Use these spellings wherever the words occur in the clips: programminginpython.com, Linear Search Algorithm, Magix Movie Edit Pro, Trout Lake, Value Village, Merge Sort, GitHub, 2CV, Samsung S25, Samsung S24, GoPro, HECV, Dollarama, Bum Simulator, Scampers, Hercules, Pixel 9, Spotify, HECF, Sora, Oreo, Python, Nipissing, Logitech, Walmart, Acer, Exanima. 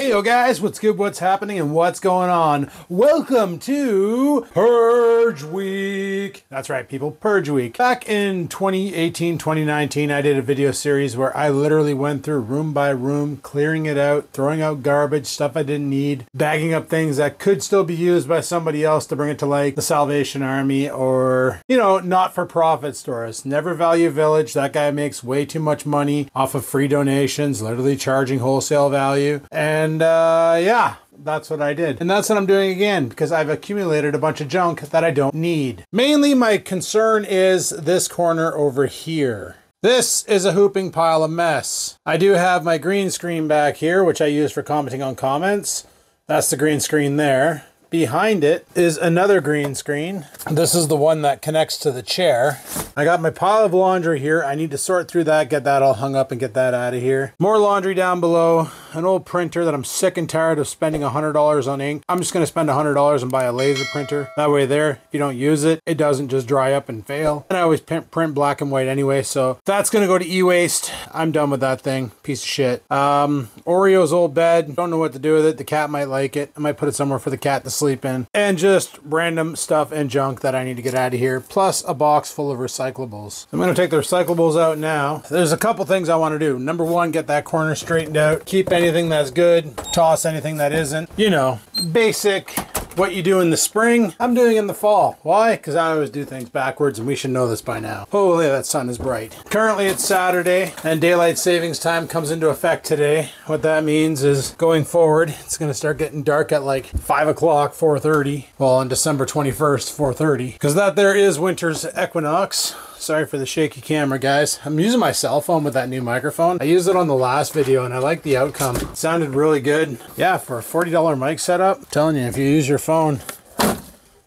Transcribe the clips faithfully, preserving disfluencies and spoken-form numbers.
Hey yo guys, what's good, what's happening, and what's going on? Welcome to Purge Week. That's right people, Purge Week. Back in twenty eighteen, twenty nineteen, I did a video series where I literally went through room by room, clearing it out, throwing out garbage, stuff I didn't need, bagging up things that could still be used by somebody else to bring it to like the Salvation Army or, you know, not-for-profit stores. Never Value Village. That guy makes way too much money off of free donations, literally charging wholesale value. And And uh, yeah, that's what I did. And that's what I'm doing again, because I've accumulated a bunch of junk that I don't need. Mainly my concern is this corner over here. This is a hooping pile of mess. I do have my green screen back here, which I use for commenting on comments. That's the green screen there. Behind it is another green screen. This is the one that connects to the chair. I got my pile of laundry here. I need to sort through that, get that all hung up and get that out of here. More laundry down below, an old printer that I'm sick and tired of spending one hundred dollars on ink. I'm just gonna spend one hundred dollars and buy a laser printer. That way there, if you don't use it, it doesn't just dry up and fail. And I always print black and white anyway, so that's gonna go to e-waste. I'm done with that thing, piece of shit. Um, Oreo's old bed, don't know what to do with it. The cat might like it. I might put it somewhere for the cat to sleep in, and just random stuff and junk that I need to get out of here, plus a box full of recyclables. I'm going to take the recyclables out now. There's a couple things I want to do. Number one, get that corner straightened out, keep anything that's good, toss anything that isn't. You know, basic what you do in the spring, I'm doing in the fall. Why? Because I always do things backwards, and we should know this by now. Holy, that sun is bright. Currently it's Saturday, and daylight savings time comes into effect today. What that means is, going forward, it's gonna start getting dark at like five o'clock, four thirty. Well, on December twenty-first, four thirty. Because that there is winter's equinox. Sorry for the shaky camera, guys. I'm using my cell phone with that new microphone. I used it on the last video and I like the outcome. It sounded really good. Yeah, for a forty dollar mic setup, I'm telling you, if you use your phone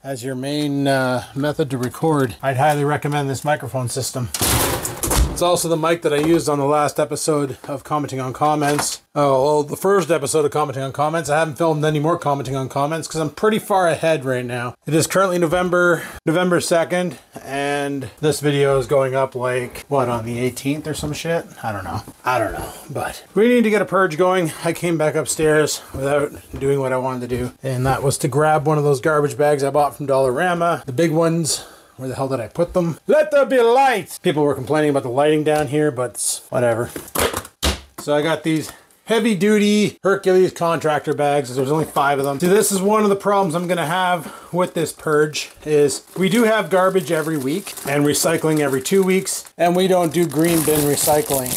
as your main uh, method to record, I'd highly recommend this microphone system. It's also the mic that I used on the last episode of Commenting on Comments. Oh, well, the first episode of Commenting on Comments. I haven't filmed any more Commenting on Comments because I'm pretty far ahead right now. It is currently November second, and this video is going up like, what, on the eighteenth or some shit? I don't know. I don't know, but we need to get a purge going. I came back upstairs without doing what I wanted to do, and that was to grab one of those garbage bags I bought from Dollarama, the big ones. Where the hell did I put them? Let there be light! People were complaining about the lighting down here, but whatever. So I got these heavy-duty Hercules contractor bags. There's only five of them. So this is one of the problems I'm gonna have with this purge, is we do have garbage every week and recycling every two weeks, and we don't do green bin recycling.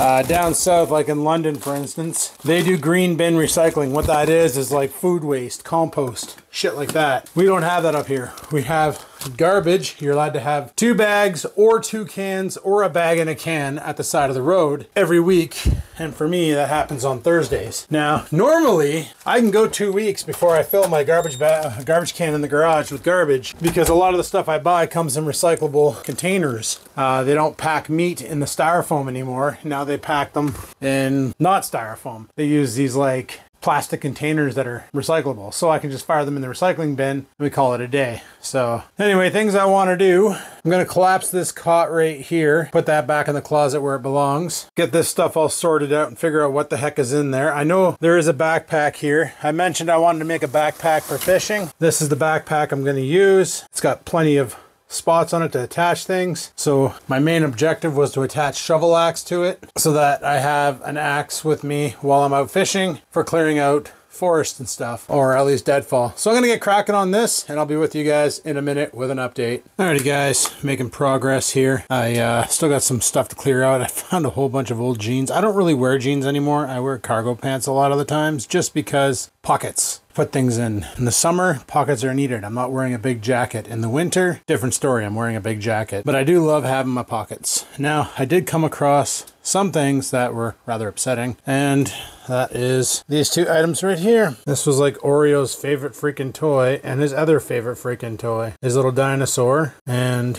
Uh, down south, like in London, for instance, they do green bin recycling. What that is, is like food waste, compost, shit like that. We don't have that up here. We have garbage. You're allowed to have two bags or two cans or a bag and a can at the side of the road every week. And for me, that happens on Thursdays. Now, normally, I can go two weeks before I fill my garbage bag, garbage can in the garage with garbage, because a lot of the stuff I buy comes in recyclable containers. Uh, they don't pack meat in the styrofoam anymore. Now they pack them in not styrofoam. They use these like plastic containers that are recyclable. So I can just fire them in the recycling bin and we call it a day. So anyway, things I want to do. I'm going to collapse this cot right here, put that back in the closet where it belongs, get this stuff all sorted out and figure out what the heck is in there. I know there is a backpack here. I mentioned I wanted to make a backpack for fishing. This is the backpack I'm going to use. It's got plenty of spots on it to attach things. So my main objective was to attach shovel axe to it so that I have an axe with me while I'm out fishing for clearing out forest and stuff, or at least deadfall. So I'm gonna get cracking on this and I'll be with you guys in a minute with an update. Alrighty guys, making progress here. I uh, still got some stuff to clear out. I found a whole bunch of old jeans. I don't really wear jeans anymore. I wear cargo pants a lot of the times just because pockets. Put things in. In the summer, pockets are needed. I'm not wearing a big jacket. In the winter, different story, I'm wearing a big jacket. But I do love having my pockets. Now, I did come across some things that were rather upsetting, and that is these two items right here. This was like Oreo's favorite freaking toy, and his other favorite freaking toy, his little dinosaur, and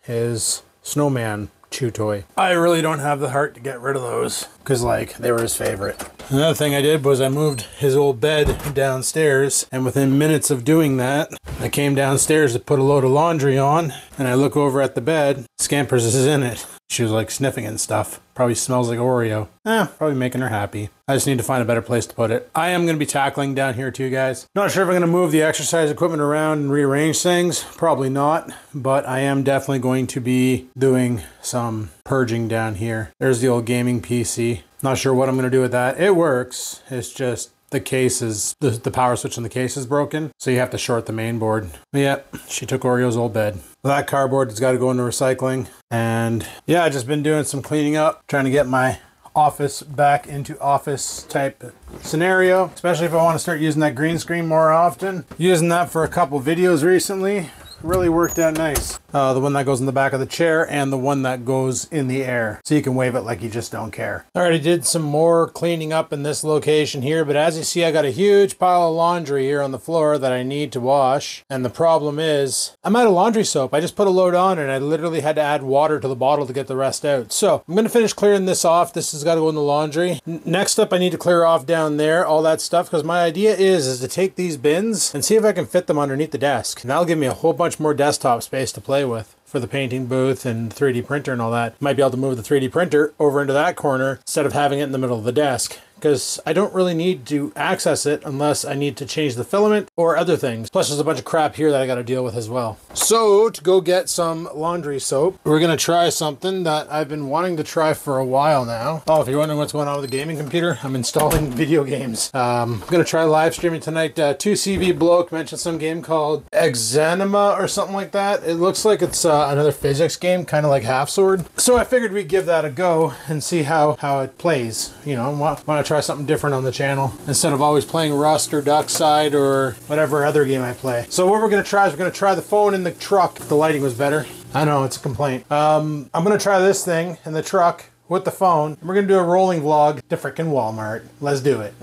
his snowman chew toy. I really don't have the heart to get rid of those because like they were his favorite. Another thing I did was I moved his old bed downstairs, and within minutes of doing that I came downstairs to put a load of laundry on, and I look over at the bed. Scampers is in it. She was like sniffing and stuff. Probably smells like Oreo. Eh, probably making her happy. I just need to find a better place to put it. I am going to be tackling down here too, guys. Not sure if I'm going to move the exercise equipment around and rearrange things. Probably not. But I am definitely going to be doing some purging down here. There's the old gaming P C. Not sure what I'm going to do with that. It works. It's just the case is, the, the power switch in the case is broken. So you have to short the main board. But yeah, she took Oreo's old bed. That cardboard has got to go into recycling. And yeah, I've just been doing some cleaning up, trying to get my office back into office type scenario, especially if I want to start using that green screen more often. Using that for a couple videos recently really worked out nice. Uh, the one that goes in the back of the chair and the one that goes in the air. So you can wave it like you just don't care. I already did some more cleaning up in this location here, but as you see, I got a huge pile of laundry here on the floor that I need to wash. And the problem is I'm out of laundry soap. I just put a load on and I literally had to add water to the bottle to get the rest out. So I'm going to finish clearing this off. This has got to go in the laundry. N- next up, I need to clear off down there, all that stuff, because my idea is, is to take these bins and see if I can fit them underneath the desk. And that'll give me a whole bunch more desktop space to play with for the painting booth and three D printer and all that. Might be able to move the three D printer over into that corner instead of having it in the middle of the desk, because I don't really need to access it unless I need to change the filament or other things. Plus there's a bunch of crap here that I got to deal with as well. So to go get some laundry soap, we're going to try something that I've been wanting to try for a while now. Oh, if you're wondering what's going on with the gaming computer, I'm installing video games. Um, I'm going to try live streaming tonight. Uh, two C V bloke mentioned some game called Exanima or something like that. It looks like it's uh, another physics game, kind of like Half Sword. So I figured we'd give that a go and see how, how it plays. You know, why not try Try something different on the channel instead of always playing Rust or Dockside or whatever other game I play. So what we're gonna try is we're gonna try the phone in the truck. If the lighting was better, I know it's a complaint. Um, I'm gonna try this thing in the truck with the phone. We're gonna do a rolling vlog to frickin' Walmart. Let's do it.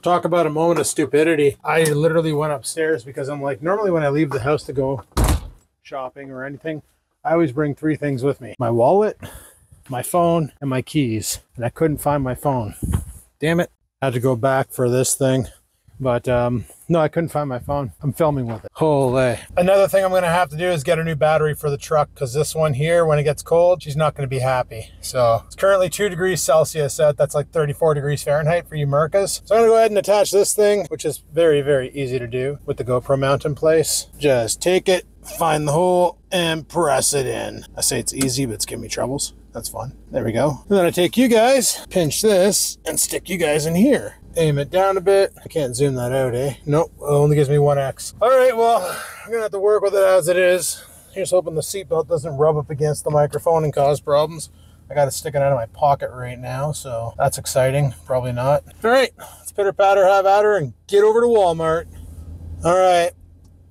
Talk about a moment of stupidity. I literally went upstairs because I'm like, normally when I leave the house to go shopping or anything, I always bring three things with me. My wallet, my phone, and my keys. And I couldn't find my phone. Damn it. Had to go back for this thing. But um, no, I couldn't find my phone. I'm filming with it. Holy. Another thing I'm going to have to do is get a new battery for the truck, because this one here, when it gets cold, she's not going to be happy. So it's currently two degrees Celsius out. That's like thirty-four degrees Fahrenheit for you Mercas. So I'm going to go ahead and attach this thing, which is very, very easy to do with the GoPro mount in place. Just take it, find the hole, and press it in. I say it's easy, but it's giving me troubles. That's fun. There we go. And then I take you guys, pinch this, and stick you guys in here. Aim it down a bit. I can't zoom that out, eh? Nope, it only gives me one X. All right, well, I'm gonna have to work with it as it is. Just hoping the seatbelt doesn't rub up against the microphone and cause problems. I got it sticking out of my pocket right now, so that's exciting. Probably not. All right, let's pitter-patter, have at her, and get over to Walmart. All right,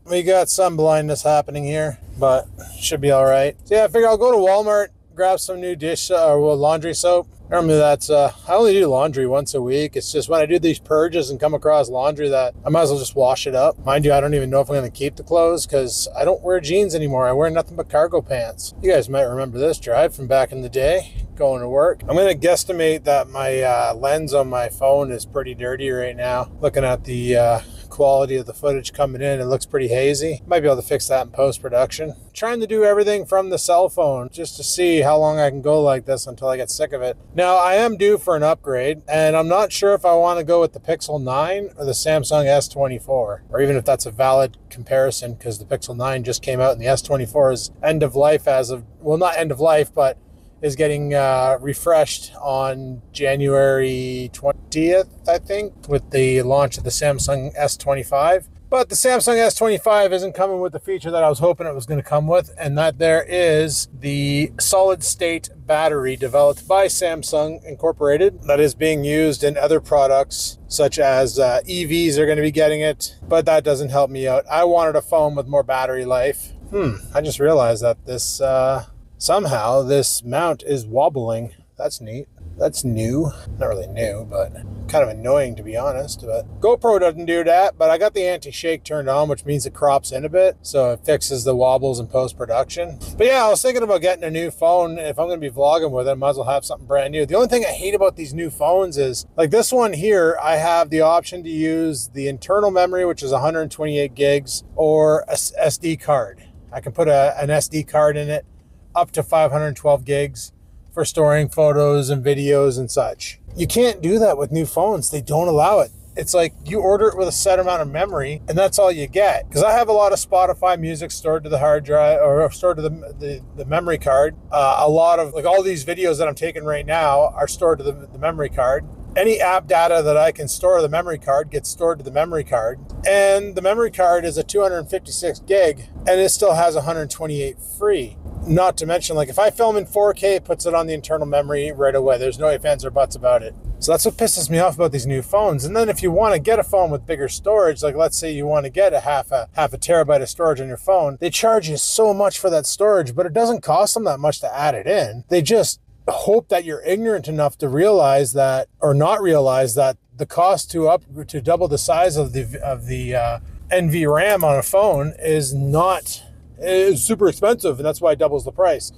we got some blindness happening here, but should be all right. So yeah, I figure I'll go to Walmart, grab some new dish uh, or laundry soap. Remember that's uh I only do laundry once a week. It's just when I do these purges and come across laundry that I might as well just wash it up. Mind you, I don't even know if I'm going to keep the clothes, because I don't wear jeans anymore. I wear nothing but cargo pants. You guys might remember this drive from back in the day going to work. I'm going to guesstimate that my uh lens on my phone is pretty dirty right now. Looking at the uh quality of the footage coming in, it looks pretty hazy. Might be able to fix that in post-production. Trying to do everything from the cell phone just to see how long I can go like this until I get sick of it. Now I am due for an upgrade, and I'm not sure if I want to go with the Pixel nine or the Samsung S twenty-four, or even if that's a valid comparison, because the Pixel nine just came out and the S twenty-four is end of life as of, well, not end of life, but is getting uh, refreshed on January twentieth, I think, with the launch of the Samsung S twenty-five. But the Samsung S twenty-five isn't coming with the feature that I was hoping it was going to come with, and that there is the solid-state battery developed by Samsung Incorporated that is being used in other products, such as uh, E Vs are going to be getting it, but that doesn't help me out. I wanted a phone with more battery life. Hmm, I just realized that this... Uh, Somehow this mount is wobbling. That's neat. That's new. Not really new, but kind of annoying to be honest. But GoPro doesn't do that, but I got the anti-shake turned on, which means it crops in a bit. So it fixes the wobbles in post-production. But yeah, I was thinking about getting a new phone. If I'm going to be vlogging with it, I might as well have something brand new. The only thing I hate about these new phones is, like this one here, I have the option to use the internal memory, which is one hundred twenty-eight gigs, or a S D card. I can put a, an S D card in it, up to five hundred twelve gigs. for storing photos and videos and such. You can't do that with new phones. They don't allow it. It's like you order it with a set amount of memory and that's all you get. Because I have a lot of Spotify music stored to the hard drive or stored to the, the, the memory card. Uh, a lot of, like all these videos that I'm taking right now are stored to the, the memory card. Any app data that I can store to the memory card gets stored to the memory card. And the memory card is a two hundred fifty-six gig and it still has one hundred twenty-eight free. Not to mention, like if I film in four K, it puts it on the internal memory right away. There's no ifs, ands, or buts about it. So that's what pisses me off about these new phones. And then if you want to get a phone with bigger storage, like let's say you want to get a half a half a terabyte of storage on your phone, they charge you so much for that storage, but it doesn't cost them that much to add it in. They just hope that you're ignorant enough to realize that, or not realize that the cost to up to double the size of the of the uh, N V RAM on a phone is not is super expensive, and that's why it doubles the price.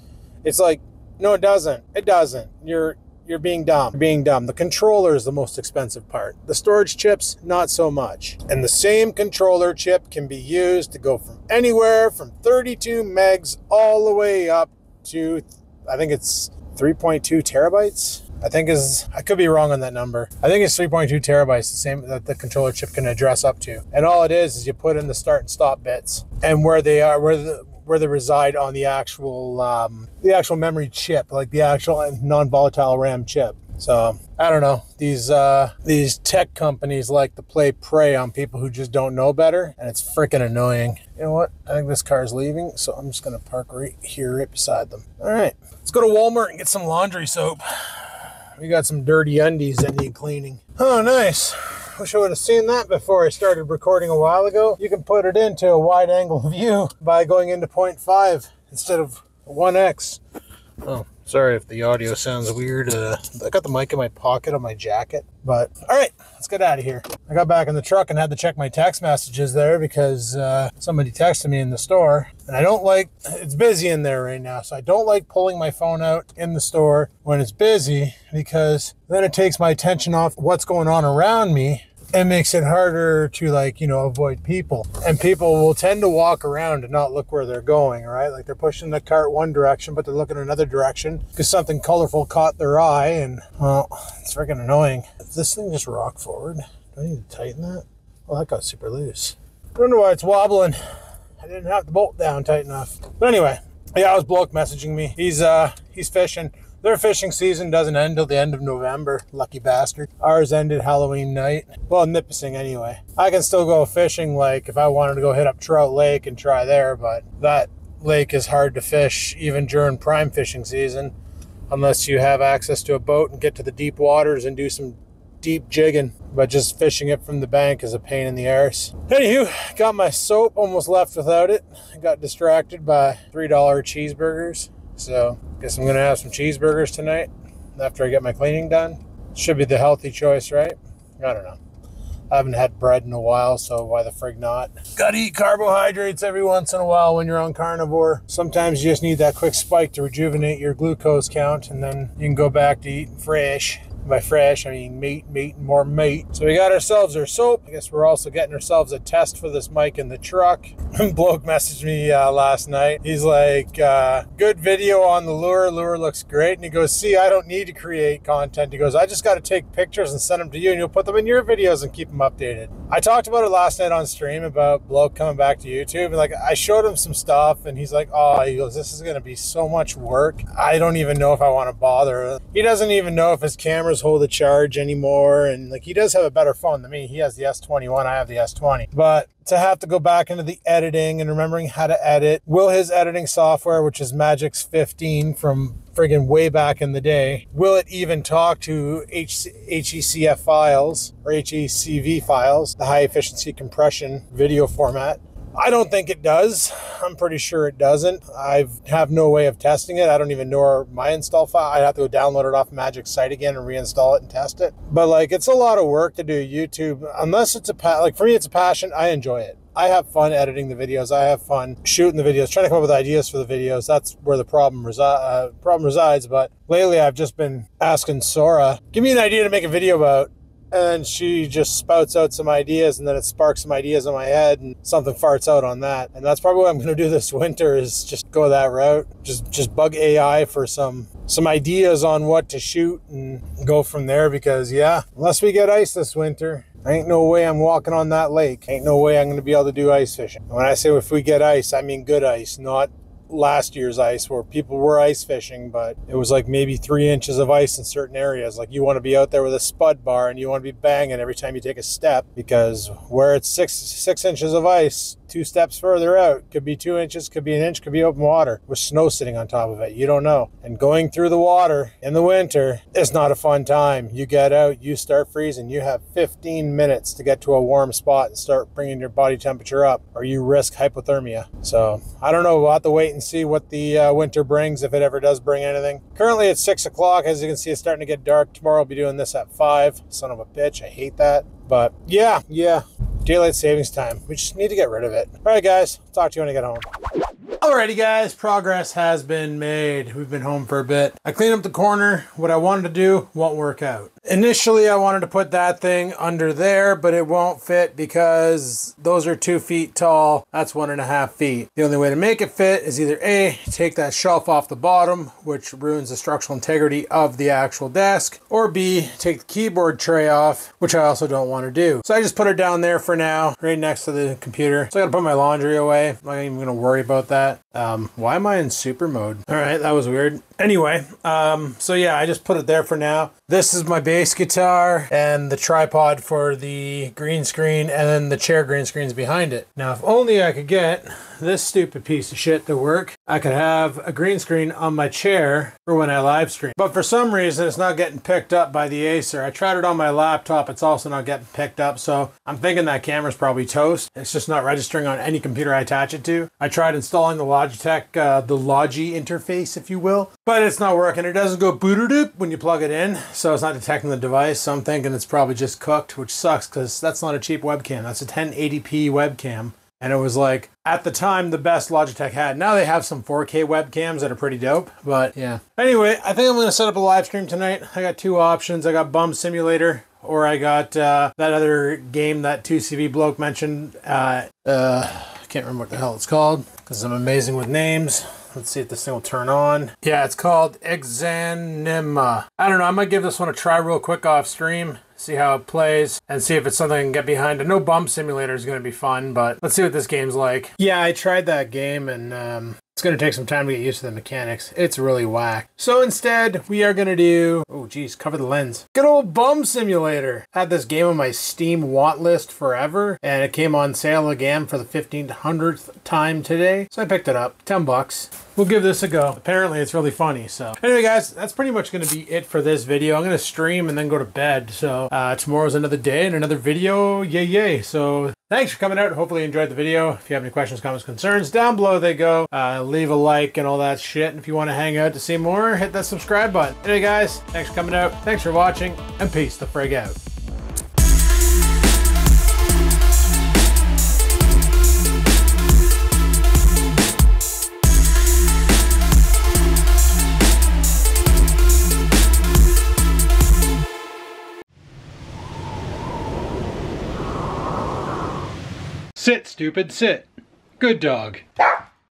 It's like, no, it doesn't. It doesn't. You're You're being dumb, You're being dumb. The controller is the most expensive part. The storage chips, not so much. And the same controller chip can be used to go from anywhere from thirty-two megs all the way up to, I think it's three point two terabytes. I think is, I could be wrong on that number. I think it's three point two terabytes, the same that the controller chip can address up to. And all it is, is you put in the start and stop bits and where they are, where the, where they reside on the actual um, the actual memory chip, like the actual non-volatile RAM chip. So I don't know, these uh, these tech companies like to play prey on people who just don't know better, and it's freaking annoying. You know what? I think this car is leaving, so I'm just gonna park right here, right beside them. All right, let's go to Walmart and get some laundry soap. We got some dirty undies that need cleaning. Oh, nice. Wish I would have seen that before I started recording a while ago. You can put it into a wide angle view by going into point five instead of one X. Oh, sorry if the audio sounds weird. Uh, I got the mic in my pocket on my jacket. But all right, let's get out of here. I got back in the truck and had to check my text messages there because uh, somebody texted me in the store. And I don't like, it's busy in there right now. So I don't like pulling my phone out in the store when it's busy, because then it takes my attention off what's going on around me and makes it harder to, like, you know, avoid people. And people will tend to walk around and not look where they're going, right? Like they're pushing the cart one direction, but they're looking another direction because something colorful caught their eye. And well, it's freaking annoying. Does this thing just rock forward? Do I need to tighten that? Well, that got super loose. I don't know why it's wobbling. I didn't have the bolt down tight enough. But anyway, yeah, I was bloke messaging me. He's uh, he's fishing. Their fishing season doesn't end till the end of November. Lucky bastard. Ours ended Halloween night. Well, Nipissing anyway. I can still go fishing, like if I wanted to go hit up Trout Lake and try there, but that lake is hard to fish even during prime fishing season, unless you have access to a boat and get to the deep waters and do some deep jigging. But just fishing it from the bank is a pain in the arse. Anywho, got my soap, almost left without it. I got distracted by three dollar cheeseburgers. So guess I'm gonna have some cheeseburgers tonight after I get my cleaning done. Should be the healthy choice, right? I don't know. I haven't had bread in a while, so why the frig not? Gotta eat carbohydrates every once in a while when you're on carnivore. Sometimes you just need that quick spike to rejuvenate your glucose count, and then you can go back to eating fresh. By fresh, I mean meat, meat, and more meat. So we got ourselves our soap. I guess we're also getting ourselves a test for this mic in the truck. Bloke messaged me uh, last night. He's like, uh, good video on the lure. Lure looks great. And he goes, see, I don't need to create content. He goes, I just got to take pictures and send them to you, and you'll put them in your videos and keep them updated. I talked about it last night on stream about Bloke coming back to YouTube. And like, I showed him some stuff, and he's like, oh, he goes, this is going to be so much work. I don't even know if I want to bother. He doesn't even know if his camera hold a charge anymore, and like he does have a better phone than me. He has the S twenty-one, I have the S twenty, but to have to go back into the editing and remembering how to edit, will his editing software, which is Magic's fifteen from friggin' way back in the day, will it even talk to H E C F files or H E C V files, the high efficiency compression video format? I don't think it does. I'm pretty sure it doesn't. I have no way of testing it. I don't even know where my install file. I'd have to go download it off Magic's site again and reinstall it and test it. But like, it's a lot of work to do YouTube, unless it's a, like for me, it's a passion. I enjoy it. I have fun editing the videos. I have fun shooting the videos, trying to come up with ideas for the videos. That's where the problem, resi uh, problem resides. But lately I've just been asking Sora, give me an idea to make a video about. and she just spouts out some ideas, and then it sparks some ideas in my head, and something farts out on that. And that's probably what I'm going to do this winter, is just go that route. Just just bug A I for some some ideas on what to shoot and go from there, because, yeah, unless we get ice this winter, ain't no way I'm walking on that lake. Ain't no way I'm going to be able to do ice fishing. When I say if we get ice, I mean good ice, not last year's ice where people were ice fishing, but it was like maybe three inches of ice in certain areas. Like, you want to be out there with a spud bar and you want to be banging every time you take a step, because where it's six six inches of ice, two steps further out could be two inches, could be an inch, could be open water with snow sitting on top of it. You don't know. And going through the water in the winter is not a fun time. You get out, you start freezing. You have fifteen minutes to get to a warm spot and start bringing your body temperature up, or you risk hypothermia. So I don't know. We'll have to wait and see what the uh, winter brings, if it ever does bring anything. Currently it's six o'clock. As you can see, it's starting to get dark. Tomorrow I'll be doing this at five. Son of a bitch, I hate that. But yeah, yeah, daylight savings time. We just need to get rid of it. All right, guys, talk to you when I get home. Alrighty guys, progress has been made. We've been home for a bit. I cleaned up the corner. What I wanted to do won't work out. Initially, I wanted to put that thing under there, but it won't fit because those are two feet tall. That's one and a half feet. The only way to make it fit is either A, take that shelf off the bottom, which ruins the structural integrity of the actual desk, or B, take the keyboard tray off, which I also don't want to do. So I just put it down there for now, right next to the computer. So I gotta put my laundry away. I'm not even gonna worry about that. Um, why am I in super mode? All right, that was weird. Anyway, um, so yeah, I just put it there for now. This is my bass guitar and the tripod for the green screen, and then the chair green screen's behind it. Now, if only I could get this stupid piece of shit to work, I could have a green screen on my chair for when I live stream. But for some reason, it's not getting picked up by the Acer. I tried it on my laptop. It's also not getting picked up. So I'm thinking that camera's probably toast. It's just not registering on any computer I attach it to. I tried installing the Logitech, uh, the Logi interface, if you will, but it's not working. It doesn't go booter-doop when you plug it in. So it's not detecting the device. So I'm thinking it's probably just cooked, which sucks because that's not a cheap webcam. That's a ten eighty p webcam. And it was like, at the time, the best Logitech had. Now they have some four K webcams that are pretty dope, but yeah. Anyway, I think I'm gonna set up a live stream tonight. I got two options. I got Bum Simulator, or I got uh, that other game that two C V bloke mentioned. Uh, uh, I can't remember what the hell it's called because I'm amazing with names. Let's see if this thing will turn on. Yeah, it's called Exanima. I don't know, I might give this one a try real quick off stream, see how it plays, and see if it's something I can get behind. I know Bum Simulator is going to be fun, but let's see what this game's like. Yeah, I tried that game, and um, it's going to take some time to get used to the mechanics. It's really whack. So instead, we are going to do... Oh, geez, cover the lens. Good old Bum Simulator. I had this game on my Steam want list forever, and it came on sale again for the fifteen hundredth time today, so I picked it up. ten bucks. We'll give this a go. Apparently, it's really funny, so... Anyway, guys, that's pretty much going to be it for this video. I'm going to stream and then go to bed, so... Uh, tomorrow's another day and another video. Yay, yay. So thanks for coming out. Hopefully you enjoyed the video. If you have any questions, comments, concerns, down below they go. Uh, leave a like and all that shit. And if you want to hang out to see more, hit that subscribe button. Anyway, guys, thanks for coming out. Thanks for watching, and peace the frig out. Sit, stupid, sit. Good dog.